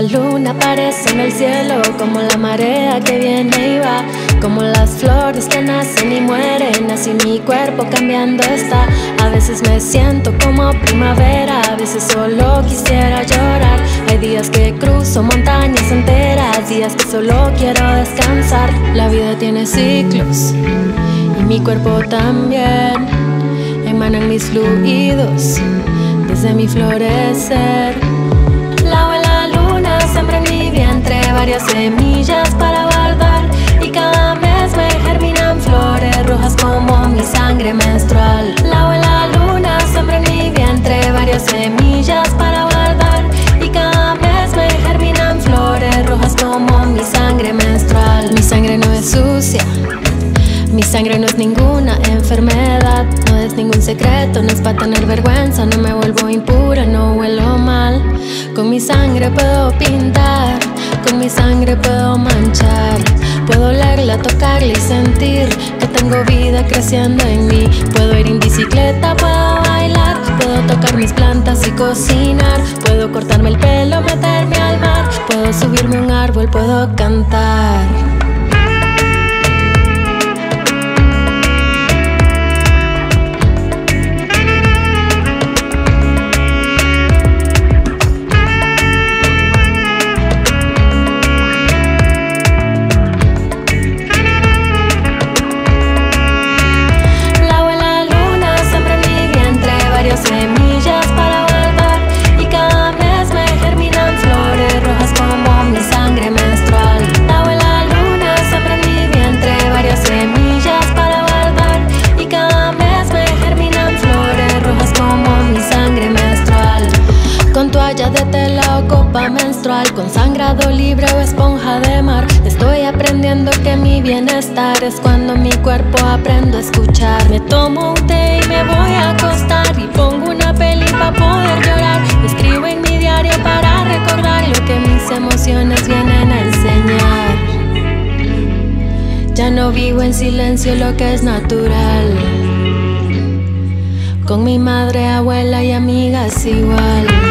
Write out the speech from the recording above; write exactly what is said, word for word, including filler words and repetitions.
La luna aparece en el cielo, como la marea que viene y va, como las flores que nacen y mueren, así mi cuerpo cambiando está. A veces me siento como primavera, a veces solo quisiera llorar. Hay días que cruzo montañas enteras, días que solo quiero descansar. La vida tiene ciclos y mi cuerpo también. Emanan mis fluidos desde mi florecer. Varias semillas para guardar, y cada mes me germinan flores rojas como mi sangre menstrual. Lavo en la luna, siembro en mi vientre varias semillas para guardar, y cada mes me germinan flores rojas como mi sangre menstrual. Mi sangre no es sucia, mi sangre no es ninguna enfermedad, no es ningún secreto, no es para tener vergüenza. No me vuelvo impura, no huelo mal, con mi sangre puedo pintar, con mi sangre puedo manchar. Puedo olerla, tocarla y sentir que tengo vida creciendo en mí. Puedo ir en bicicleta, puedo bailar, puedo tocar mis plantas y cocinar. Puedo cortarme el pelo, meterme al mar, puedo subirme a un árbol, puedo cantar. De tela o copa menstrual, con sangrado libre o esponja de mar, estoy aprendiendo que mi bienestar es cuando mi cuerpo aprendo a escuchar. Me tomo un té y me voy a acostar, y pongo una peli para poder llorar. Escribo en mi diario para recordar lo que mis emociones vienen a enseñar. Ya no vivo en silencio lo que es natural, con mi madre, abuela y amigas igual.